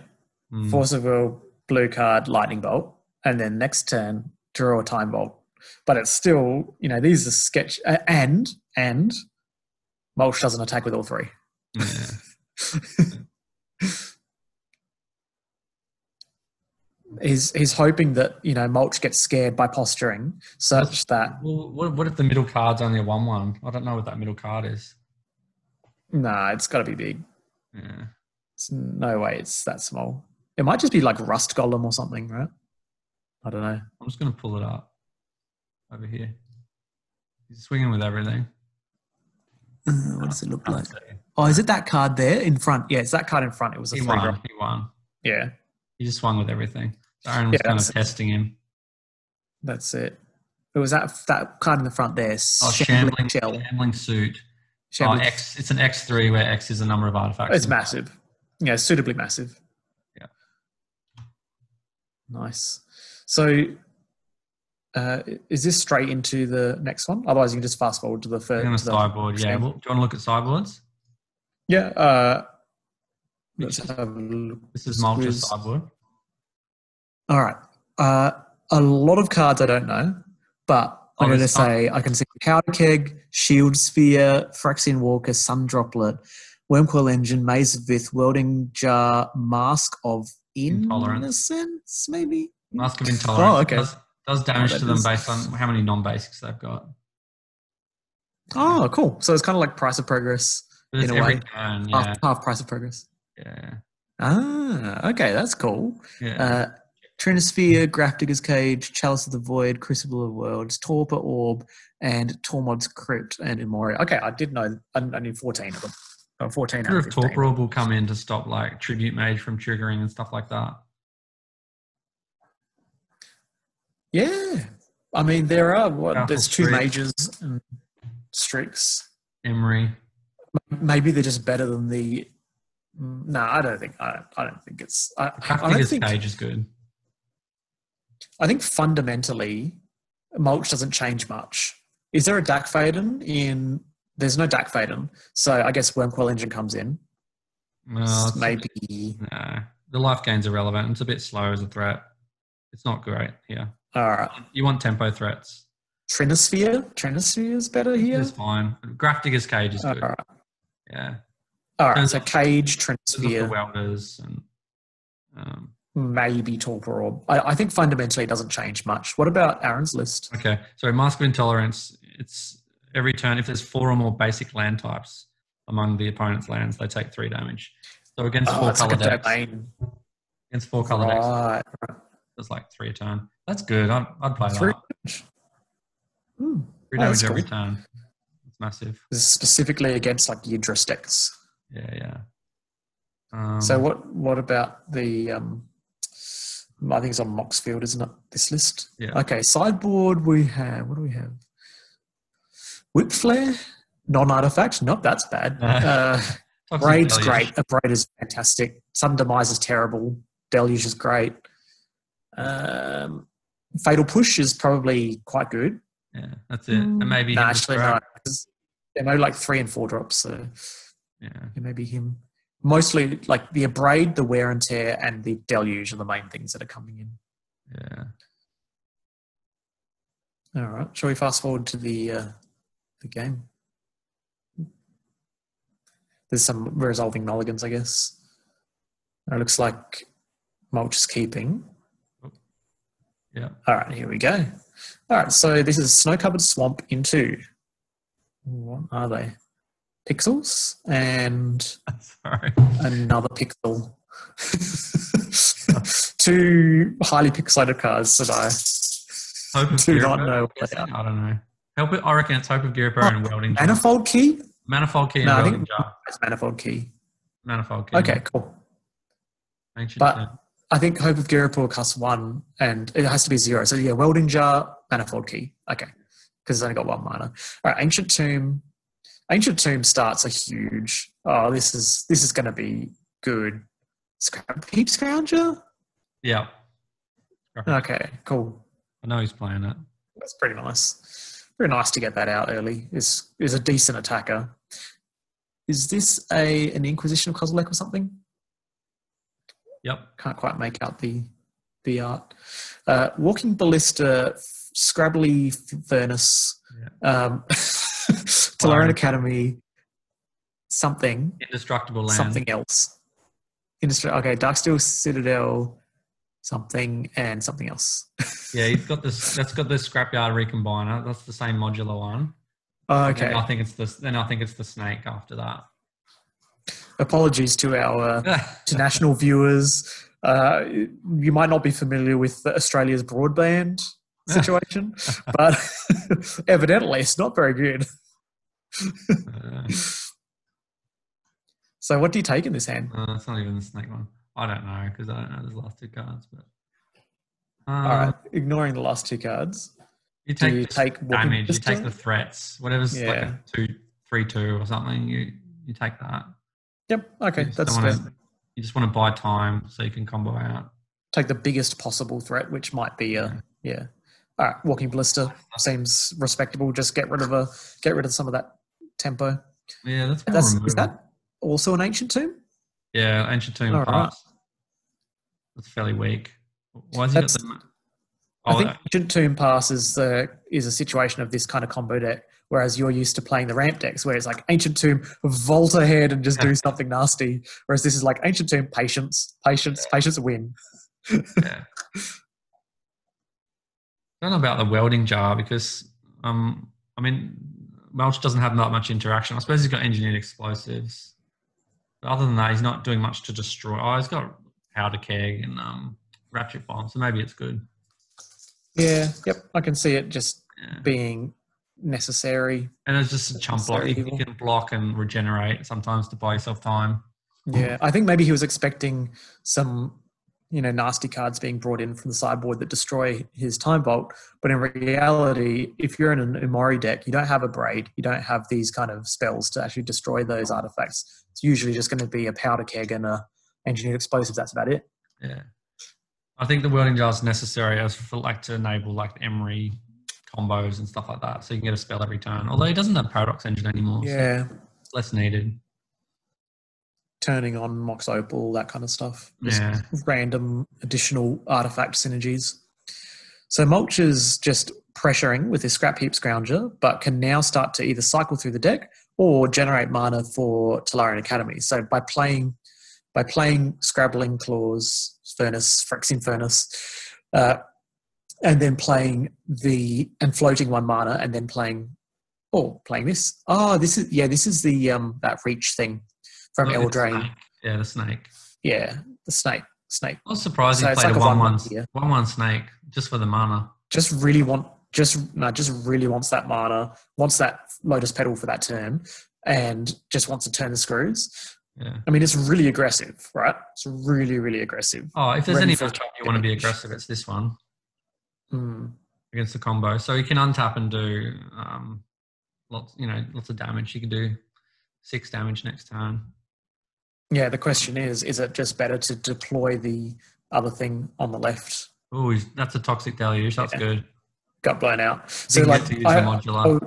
Mm. Force of Will, blue card, lightning bolt, and then next turn, draw a time bolt. But it's still, you know, these are sketch, uh, and, and Mulch doesn't attack with all three. Yeah. he's he's hoping that, you know, Mulch gets scared by posturing, such That's, that. Well, what, what if the middle card's only a one one? I don't know what that middle card is. Nah, it's got to be big. Yeah. There's no way it's that small. It might just be like Rust Golem or something, right? I don't know. I'm just going to pull it up over here. He's swinging with everything. What does it look like? Oh, is it that card there in front? Yeah, it's that card in front. It was a three. He won. He won. Yeah. He just swung with everything. So Aaron was yeah, kind of testing him. That's it. It was that that card in the front there. Oh, Shambling, shell. Shambling Suit. Shambling. Oh, X, it's an X three where X is the number of artifacts. It's massive. That. Yeah, suitably massive. Yeah. Nice. So uh, is this straight into the next one? Otherwise, you can just fast forward to the third. The sideboard, yeah. Well, do you want to look at sideboards? Yeah. Uh, Let's have a look. This is Mulch's sideboard. All right. Uh, a lot of cards I don't know, but oh, I'm going to say I can see Powder Keg, Shield Sphere, Phyrexian Walker, Sun Droplet, Wormcoil Engine, Maze of Vith, Welding Jar, Mask of Intolerance, Innocence, maybe? Mask of Intolerance. Oh, okay. Does, does damage oh, to them is. based on how many non-basics they've got. Oh, cool. So it's kind of like Price of Progress in a way. Turn, yeah. half, half Price of Progress. Yeah. Ah, okay, that's cool. Yeah. Uh, Trinisphere, Grafdigger's Cage, Chalice of the Void, Crucible of Worlds, Torpor Orb, and Tormod's Crypt and Immoria. Okay, I did know. I, I knew fourteen of them. Oh, fourteen. I'm sure if Torpor Orb will come in to stop like Tribute Mage from triggering and stuff like that. Yeah, I mean there are what? Powerful there's two Strix. mages, and Strix, Emery. Maybe they're just better than the. No, I don't think I. I don't think it's. I, I don't think Cage is good. I think fundamentally, Mulch doesn't change much. Is there a Dack Fayden in? There's no Dack Fayden, so I guess Wormcoil Engine comes in. Well, maybe bit, no. The life gain's irrelevant. It's a bit slow as a threat. It's not great here. All right. You want tempo threats. Trinisphere. Trinisphere is better here. It's fine. Grafdigger's Cage is good. All right. Yeah. All right, so Cage, Trinisphere, Welders, and um, maybe Torpor Orb. I, I think fundamentally it doesn't change much. What about Aaron's list? Okay, so Mask of Intolerance, it's every turn, if there's four or more basic land types among the opponent's lands, they take three damage. So against oh, four colour like decks. Domain. Against four colour right. decks, there's like three a turn. That's good. I'd, I'd play three that. Hmm. Three oh, damage every cool. turn. It's massive. This is specifically against like Yidris decks. Yeah, yeah. Um, so what? What about the? Um, I think it's on Moxfield, isn't it? This list. Yeah. Okay. Sideboard. We have. What do we have? Whip Flare, non-artifact. Nope, that's bad. Uh, Braid's great. A Braid is fantastic. Sudden Demise is terrible. Deluge is great. Um, Fatal Push is probably quite good. Yeah, that's it. And maybe. Nah, actually, no. They're only like three and four drops. So. Yeah. It may be him. Mostly like the Abrade, the Wear and Tear, and the Deluge are the main things that are coming in. Yeah. All right. Shall we fast forward to the uh, the game? There's some resolving mulligans, I guess. It looks like Mulch is keeping. Yeah. All right. Here we go. All right. So this is Snow Covered Swamp in two. What are they? Pixels and Sorry. another pixel. Two highly pixelated cards that I Hope do not Giraper, know. What they are. I don't know. Help it. I reckon it's Hope of Giraper oh, and Welding Jar. Manifold Key? Manifold Key and no, Welding Jar. It's Manifold Key. Manifold Key. Okay, cool. Ancient but Tomb. I think Hope of Giraper costs one and it has to be zero. So yeah, Welding Jar, Manifold Key. Okay. Because it's only got one mana. All right, Ancient Tomb. Ancient Tomb starts a huge. Oh, this is this is going to be good. Scrap Heap Scrounger. Yeah. Okay. Cool. I know he's playing it. That's pretty nice. Very nice to get that out early. Is is a decent attacker. Is this a an Inquisition of Kozilek or something? Yep. Can't quite make out the the art. Uh, Walking Ballista, Scrabbly Furnace. Yeah. Um, Taloran Academy, something. Indestructible Land. Something else. Indestru okay, Darksteel Citadel, something and something else. Yeah, he's got this. That's got the Scrapyard Recombiner. That's the same modular one. Oh, okay. And I think it's the. Then I think it's the snake after that. Apologies to our uh, international viewers. Uh, you might not be familiar with Australia's broadband situation, but evidently it's not very good. So what do you take in this hand? Uh, it's not even the snake one. I don't know, because I don't know those last two cards. But uh, all right, ignoring the last two cards, you take, you take damage. You take the threats. Whatever's yeah. like a two, three, two or something. You you take that. Yep. Okay, that's fair. To, you just want to buy time so you can combo out. Take the biggest possible threat, which might be a yeah. yeah. All right, Walking Ballista seems respectable. Just get rid of a get rid of some of that tempo. Yeah, that's, that's is that also an Ancient Tomb? Yeah, Ancient Tomb pass. Right. That's fairly weak. Why is it? The... Oh, I think that. Ancient Tomb pass is the is a situation of this kind of combo deck, whereas you're used to playing the ramp decks, where it's like Ancient Tomb, vault ahead and just do something nasty. Whereas this is like Ancient Tomb, patience, patience, patience, win. Yeah. I don't know about the welding jar because, um, I mean, Welsh doesn't have that much interaction. I suppose he's got Engineered Explosives. Other than that, he's not doing much to destroy. Oh, he's got Powder Keg and um, Ratchet Bomb, so maybe it's good. Yeah, yep. I can see it just yeah. being necessary. And it's just a chump block. You can block and regenerate sometimes to buy yourself time. Yeah, I think maybe he was expecting some, you know, nasty cards being brought in from the sideboard that destroy his Time Bolt. But in reality, if you're in an Umori deck, you don't have a Braid. You don't have these kind of spells to actually destroy those artifacts. It's usually just going to be a Powder Keg and a Engineered Explosive. That's about it. Yeah. I think the Whirling Jar is necessary as for like to enable like Emery combos and stuff like that. So you can get a spell every turn. Although he doesn't have Paradox Engine anymore. Yeah. So it's less needed. Turning on Mox Opal, that kind of stuff. Just yeah. random additional artifact synergies. So Mulch is just pressuring with his Scrap Heap Scrounger, but can now start to either cycle through the deck or generate mana for Talarian Academy. So by playing by playing Scrabbling Claws, Furnace, Phyrexian Furnace, uh, and then playing the and floating one mana and then playing oh, playing this. Oh, this is yeah, this is the um that reach thing. From oh, Eldraine. Yeah, the snake. Yeah, the snake. Snake. I was surprised so he played like a one one, one, one one snake just for the mana. Just really want just no, just really wants that mana, wants that Lotus Petal for that turn, and just wants to turn the screws. Yeah. I mean, it's really aggressive, right? It's really, really aggressive. Oh, if there's Ready any first time you want to be aggressive, it's this one. Mm. Against the combo. So you can untap and do um lots you know, lots of damage. You can do six damage next turn. Yeah, the question is, is it just better to deploy the other thing on the left? Oh, that's a Toxic Deluge. That's yeah. good. Got blown out. So, like, I, I,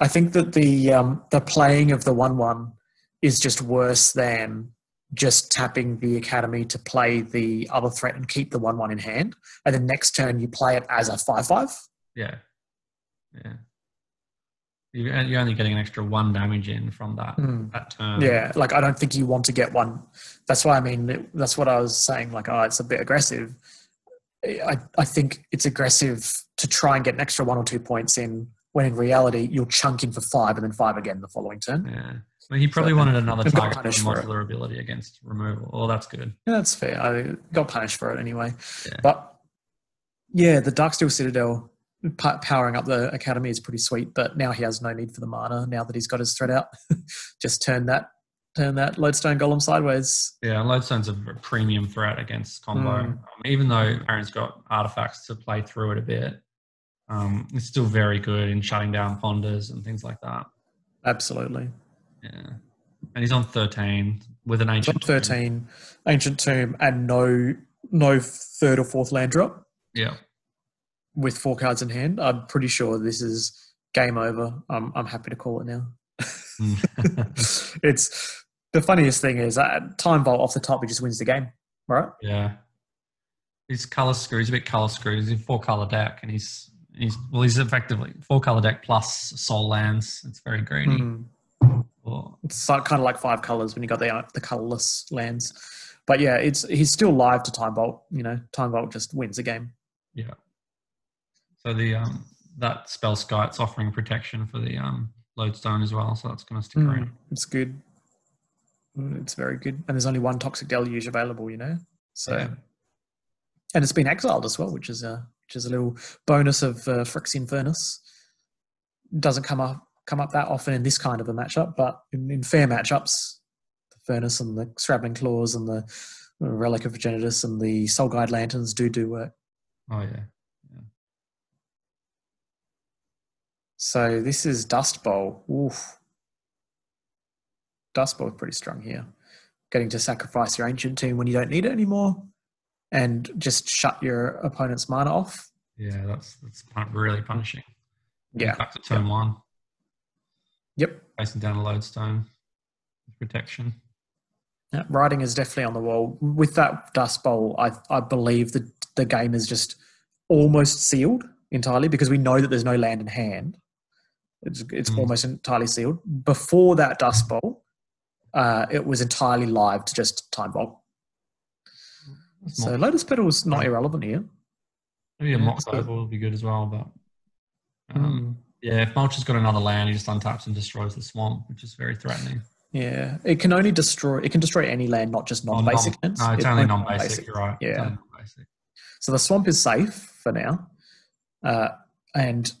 I think that the um, the playing of the one one is just worse than just tapping the Academy to play the other threat and keep the one one in hand. And then next turn, you play it as a five five. Yeah. Yeah. You're only getting an extra one damage in from that, mm. that turn. Yeah, like I don't think you want to get one. That's why I mean, it, that's what I was saying, like, oh, it's a bit aggressive. I, I think it's aggressive to try and get an extra one or two points in when in reality you'll chunk in for five and then five again the following turn. Yeah. Well, he probably so, wanted another target with modular ability against removal. Oh, that's good. Yeah, that's fair. I got punished for it anyway. Yeah. But yeah, the Darksteel Citadel... powering up the Academy is pretty sweet, but now he has no need for the mana now that he's got his threat out. Just turn that turn that Lodestone Golem sideways. Yeah, Lodestone's a premium threat against combo. Mm. Um, even though Aaron's got artifacts to play through it a bit, um, it's still very good in shutting down ponders and things like that. Absolutely. Yeah. And he's on thirteen with an Ancient Tomb. thirteen, Ancient Tomb, and no no third or fourth land drop. Yeah. With four cards in hand, I'm pretty sure this is game over. I'm, I'm happy to call it now. It's the funniest thing is uh, Time Bolt off the top, he just wins the game, right? Yeah. He's color screws, he's a bit color screws. He's a four color deck, and he's he's well, he's effectively four color deck plus soul lands. It's very greedy. Mm. Oh. It's kind of like Five Colors when you got the the colorless lands. But yeah, it's he's still live to Time Bolt. You know, Time Bolt just wins the game. Yeah. So the um that spell skite's offering protection for the um Lodestone as well, so that's going to stick mm, around. It's good. It's very good, and there's only one Toxic Deluge available. You know, so yeah. And it's been exiled as well, which is a which is a little bonus of uh, Phyrexian Furnace. Doesn't come up come up that often in this kind of a matchup, but in, in fair matchups. Furnace and the Scrabbling Claws and the Relic of Progenitus and the Soul Guide Lanterns do do work. Oh, yeah. yeah. So this is Dust Bowl. Oof. Dust Bowl is pretty strong here. Getting to sacrifice your Ancient Tomb when you don't need it anymore and just shut your opponent's mana off. Yeah, that's, that's really punishing. Yeah. Back to turn yep. one. Yep. Facing down a Lodestone with protection. Yeah, writing is definitely on the wall. With that Dust Bowl, I, I believe that the game is just almost sealed entirely because we know that there's no land in hand. It's, it's mm. almost entirely sealed. Before that Dust Bowl, uh, it was entirely live to just Time Bolt. That's so Lotus Petal's not yeah. irrelevant here. Maybe a Mox Opal would be good as well, but um, mm. yeah, if Mulch has got another land, he just untaps and destroys the swamp, which is very threatening. Yeah, it can only destroy. It can destroy any land, not just non-basic oh, non, lands. No, it's, it's only non-basic. You're right. Yeah. Only non-basic. So the swamp is safe for now, uh, and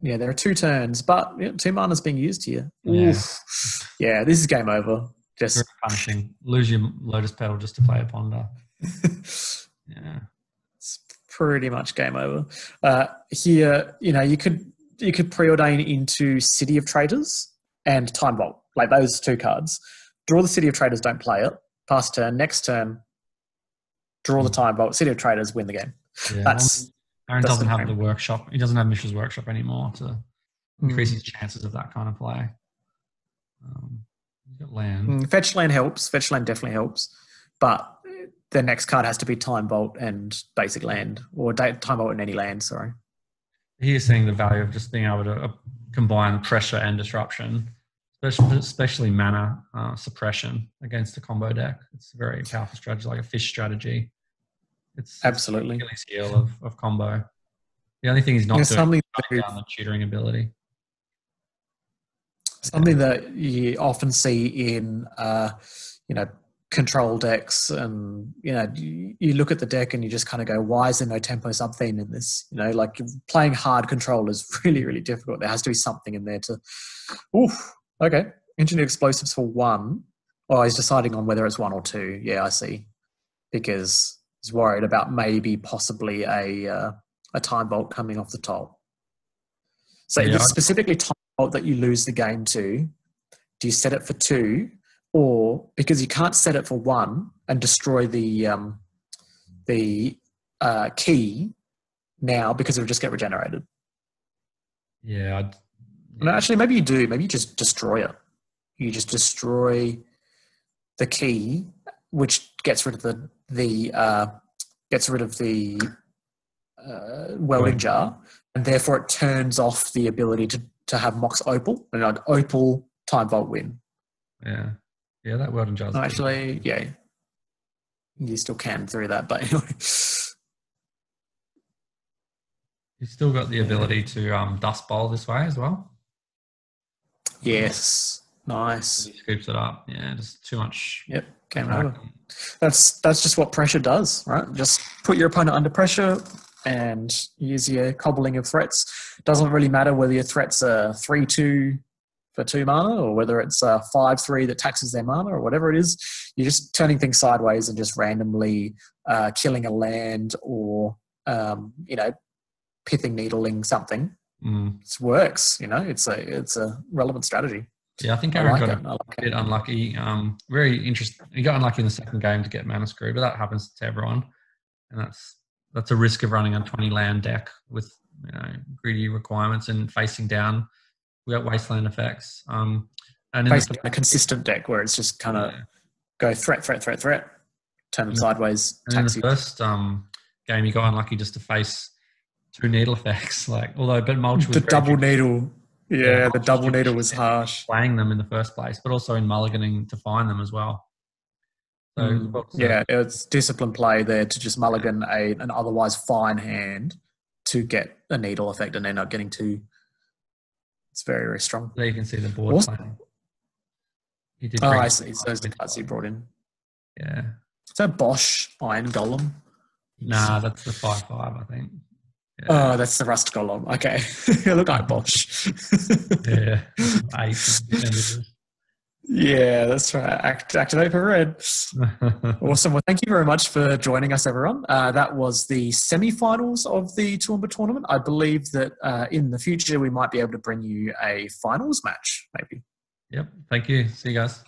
yeah, there are two turns, but yeah, two mana is being used here. Yeah. Oof. Yeah, this is game over. Just very punishing. Lose your Lotus Petal just to play a Ponder. yeah, it's pretty much game over. Uh, here, you know, you could you could preordain into City of Traders and Time Bolt. Like those two cards. Draw the City of Traders, don't play it. Pass turn, next turn, draw the Time Bolt. City of Traders, win the game. Yeah. That's Aaron that's doesn't the have game. the workshop. He doesn't have Mishra's Workshop anymore to increase mm. his chances of that kind of play. Um, he's got land. Mm, fetch land helps. Fetch land definitely helps. But the next card has to be Time Bolt and basic land, or Time Bolt and any land, sorry. He is seeing the value of just being able to uh, combine pressure and disruption. Especially mana uh, suppression against a combo deck. It's a very powerful strategy, like a fish strategy. It's absolutely it's a skill of, of combo. The only thing he's not There's doing something is down the tutoring ability. Something yeah. that you often see in, uh, you know, control decks, and you know, you look at the deck and you just kind of go, why is there no tempo sub-theme in this? You know, like playing hard control is really, really difficult. There has to be something in there to, oof. Okay, Engineered Explosives for one. Oh, he's deciding on whether it's one or two. Yeah, I see. Because he's worried about maybe possibly a uh, a Time Bolt coming off the top. So yeah. It's specifically Time Bolt that you lose the game to. Do you set it for two? Or, because you can't set it for one and destroy the, um, the uh, key now because it would just get regenerated. Yeah, I'd No, actually, maybe you do. Maybe you just destroy it. You just destroy the key, which gets rid of the the uh, gets rid of the uh, welding jar, and therefore it turns off the ability to to have Mox Opal, and an Opal Time Bolt win. Yeah, yeah, that welding jar. No, actually, yeah, you still can through that, but anyway. You've still got the ability to um, Dust Bowl this way as well. Yes, nice. He scoops it up. Yeah, just too much. Yep, game over. That's that's just what pressure does, right? Just put your opponent under pressure and use your cobbling of threats. Doesn't really matter whether your threats are three two for two mana or whether it's a five three that taxes their mana or whatever it is. You're just turning things sideways and just randomly uh, killing a land or um, you know, pithing needling something. Mm. It works, you know. It's a it's a relevant strategy. Yeah, I think Aaron I like got it. a I like bit it. unlucky. Um, very interesting. He got unlucky in the second game to get mana screw, but that happens to everyone, and that's that's a risk of running a twenty land deck with you know greedy requirements and facing down. We got wasteland effects. Um, and basically a consistent deck where it's just kind of yeah. go threat, threat, threat, threat, turn them yeah. sideways. And taxi. In the first um, game, he got unlucky just to face. Two needle effects, like although but mulch was the double needle. Yeah, the double needle was harsh. Playing them in the first place, but also in mulliganing to find them as well. So mm. well yeah, it's disciplined play there to just mulligan a an otherwise fine hand to get a needle effect and then not getting two. It's very, very strong. There you can see the board also, playing. He did oh, I see. It's those cards he brought in. Yeah. Is that Bosch Iron Golem? Nah, that's the five five, I think. Yeah. Oh, that's the Rust Golem. Okay. I look like Bosch. yeah. yeah, that's right. Act, activate for red. Awesome. Well, thank you very much for joining us, everyone. Uh, that was the semi-finals of the Toowoomba tournament. I believe that uh, in the future we might be able to bring you a finals match, maybe. Yep. Thank you. See you guys.